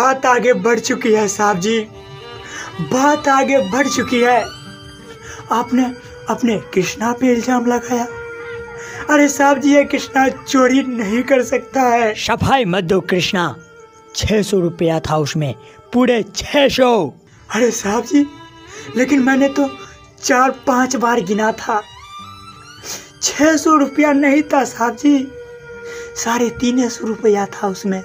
बात आगे बढ़ चुकी है साहब जी, बात आगे बढ़ चुकी है। आपने अपने कृष्णा पे इल्जाम लगाया। अरे साहब जी, ये कृष्णा चोरी नहीं कर सकता है। सफाई मत दो कृष्णा, 600 रुपया था उसमें, पूरे 600। अरे साहब जी, लेकिन मैंने तो 4-5 बार गिना था, 600 रुपया नहीं था साहब जी, 350 रुपया था उसमें।